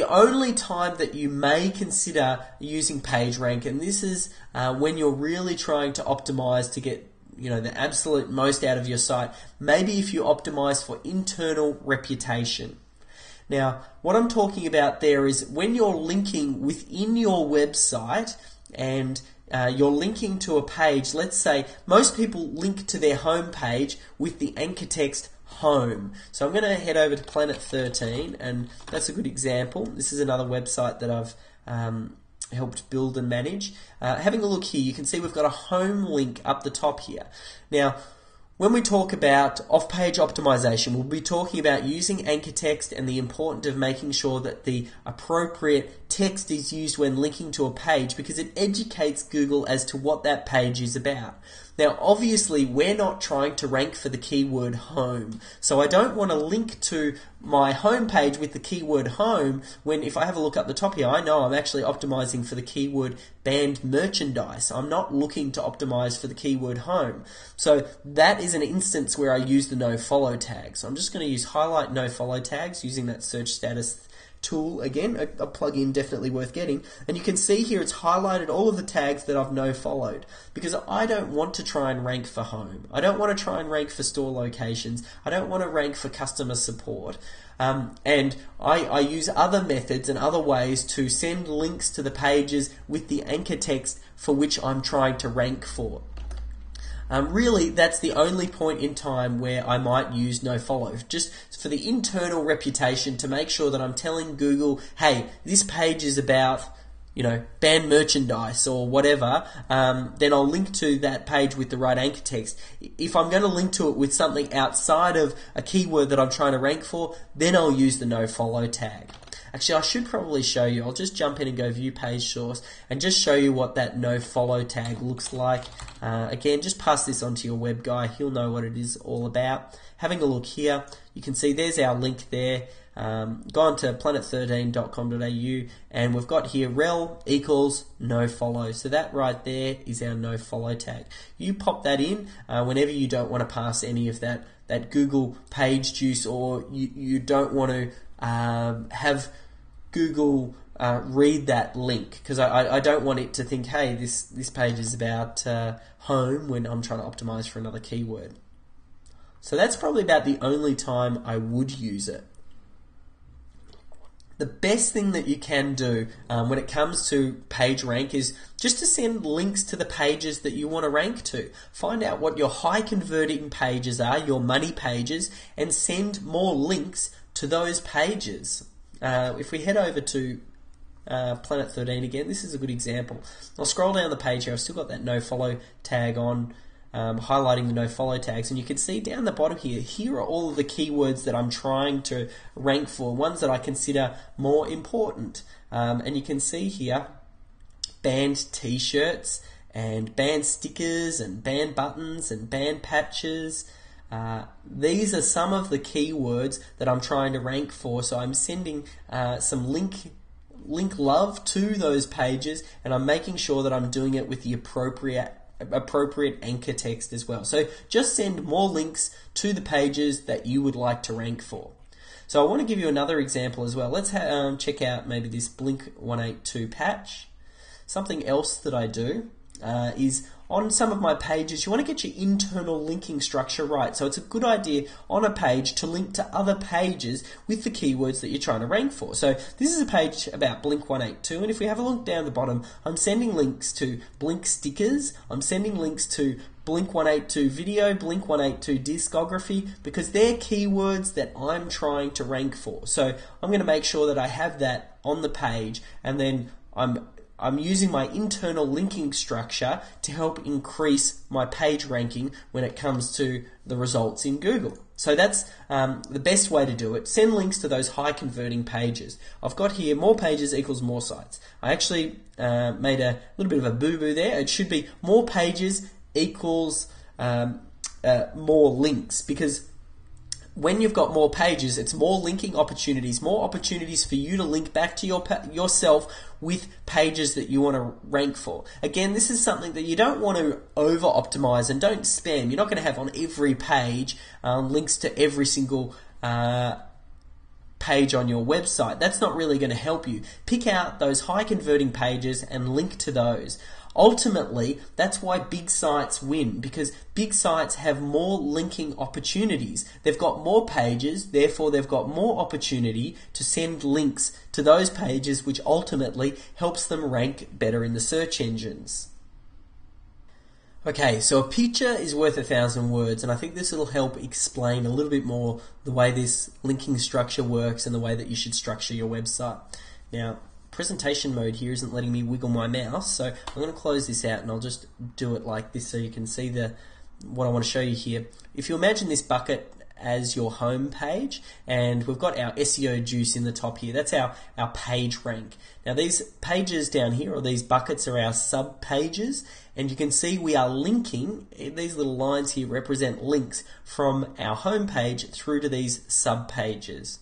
the only time that you may consider using PageRank, and this is when you're really trying to optimize to get the absolute most out of your site, maybe if you optimize for internal reputation. Now, what I'm talking about there is when you're linking within your website and you're linking to a page. Let's say most people link to their home page with the anchor text home. So I'm going to head over to Planet 13, and that's a good example. This is another website that I've helped build and manage. Having a look here, you can see we've got a home link up the top here. Now, when we talk about off-page optimization, we'll be talking about using anchor text and the importance of making sure that the appropriate text is used when linking to a page, because it educates Google as to what that page is about. Now, obviously, we're not trying to rank for the keyword home, so I don't want to link to my home page with the keyword home when, if I have a look up the top here, I know I'm actually optimizing for the keyword banned merchandise. I'm not looking to optimize for the keyword home. So that is an instance where I use the nofollow tag. So I'm just going to use highlight nofollow tags using that search status tool. Again, a plugin definitely worth getting. And you can see here it's highlighted all of the tags that I've no-followed, because I don't want to try and rank for home. I don't want to try and rank for store locations. I don't want to rank for customer support. And I use other methods and other ways to send links to the pages with the anchor text for which I'm trying to rank for. Really, that's the only point in time where I might use nofollow, just for the internal reputation, to make sure that I'm telling Google, hey, this page is about, banned merchandise or whatever, then I'll link to that page with the right anchor text. If I'm going to link to it with something outside of a keyword that I'm trying to rank for, then I'll use the nofollow tag. Actually, I should probably show you. I'll just jump in and go view page source and just show you what that nofollow tag looks like. Again, just pass this on to your web guy. He'll know what it is all about. Having a look here, you can see there's our link there. Go on to planet13.com.au, and we've got here rel equals nofollow. So that right there is our nofollow tag. You pop that in whenever you don't want to pass any of that Google page juice, or you don't want to have Google read that link, because I don't want it to think, hey, this page is about home when I'm trying to optimize for another keyword. So that's probably about the only time I would use it. The best thing that you can do when it comes to PageRank is just to send links to the pages that you want to rank to. Find out what your high converting pages are, your money pages, and send more links to those pages. If we head over to Planet 13 again, this is a good example. I'll scroll down the page here. I've still got that nofollow tag on, highlighting the nofollow tags, and you can see down the bottom here, here are all of the keywords that I'm trying to rank for, ones that I consider more important. And you can see here banned t-shirts and banned stickers and banned buttons and banned patches. These are some of the keywords that I'm trying to rank for, so I'm sending some link love to those pages, and I'm making sure that I'm doing it with the appropriate anchor text as well. So just send more links to the pages that you would like to rank for. So I want to give you another example as well. Let's check out maybe this Blink 182 patch. Something else that I do is on some of my pages, you want to get your internal linking structure right. So it's a good idea on a page to link to other pages with the keywords that you're trying to rank for. So this is a page about Blink 182, and if we have a look down the bottom, I'm sending links to Blink stickers, I'm sending links to Blink 182 video, Blink 182 discography, because they're keywords that I'm trying to rank for. So I'm going to make sure that I have that on the page, and then I'm using my internal linking structure to help increase my page ranking when it comes to the results in Google. So that's the best way to do it. Send links to those high converting pages. I've got here more pages equals more sites. I actually made a little bit of a boo-boo there. It should be more pages equals more links, because when you've got more pages, it's more linking opportunities, more opportunities for you to link back to yourself with pages that you want to rank for. Again, this is something that you don't want to over-optimize, and don't spam. You're not going to have on every page links to every single page on your website. That's not really going to help you. Pick out those high converting pages and link to those. Ultimately, that's why big sites win, because big sites have more linking opportunities. They've got more pages, therefore they've got more opportunity to send links to those pages, which ultimately helps them rank better in the search engines. Okay, so a picture is worth 1,000 words, and I think this will help explain a little bit more the way this linking structure works and the way that you should structure your website. Now, presentation mode here isn't letting me wiggle my mouse, so I'm going to close this out and I'll just do it like this so you can see what I want to show you here. If you imagine this bucket as your home page, and we've got our SEO juice in the top here. That's our page rank. Now these pages down here, or these buckets, are our sub pages, and you can see we are linking. These little lines here represent links from our home page through to these sub pages.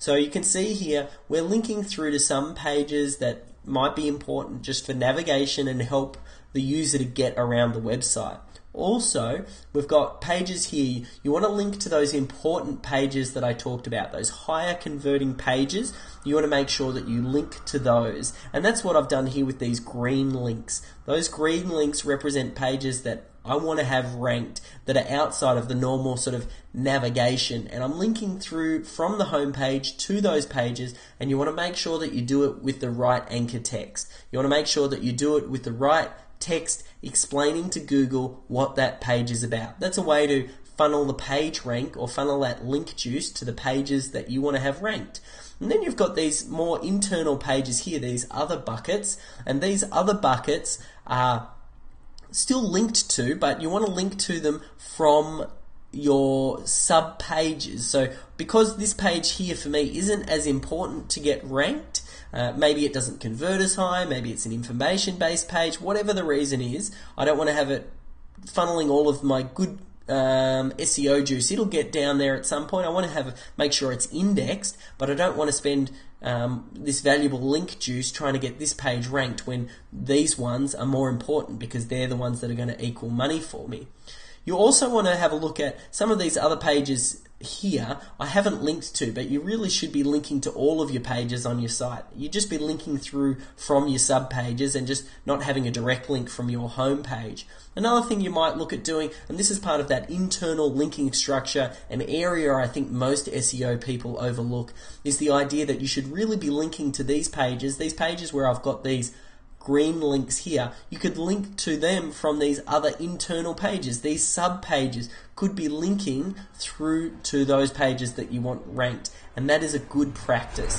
So you can see here we're linking through to some pages that might be important just for navigation and help the user to get around the website. Also, we've got pages here. You want to link to those important pages that I talked about, those higher converting pages. You want to make sure that you link to those. And that's what I've done here with these green links. Those green links represent pages that I want to have ranked, that are outside of the normal sort of navigation, and I'm linking through from the home page to those pages. And you want to make sure that you do it with the right anchor text. You want to make sure that you do it with the right text explaining to Google what that page is about. That's a way to funnel the page rank, or funnel that link juice to the pages that you want to have ranked. And then you've got these more internal pages here, these other buckets, and these other buckets are still linked to, but you want to link to them from your sub pages. So because this page here for me isn't as important to get ranked, maybe it doesn't convert as high, maybe it's an information based page, whatever the reason is, I don't want to have it funneling all of my good SEO juice. It'll get down there at some point. I want to make sure it's indexed, but I don't want to spend this valuable link juice trying to get this page ranked when these ones are more important, because they're the ones that are going to equal money for me. You also want to have a look at some of these other pages here I haven't linked to, but you really should be linking to all of your pages on your site. You'd just be linking through from your sub pages and just not having a direct link from your home page. Another thing you might look at doing, and this is part of that internal linking structure, an area I think most SEO people overlook, is the idea that you should really be linking to these pages where I've got these green links here. You could link to them from these other internal pages. These sub pages could be linking through to those pages that you want ranked, and that is a good practice.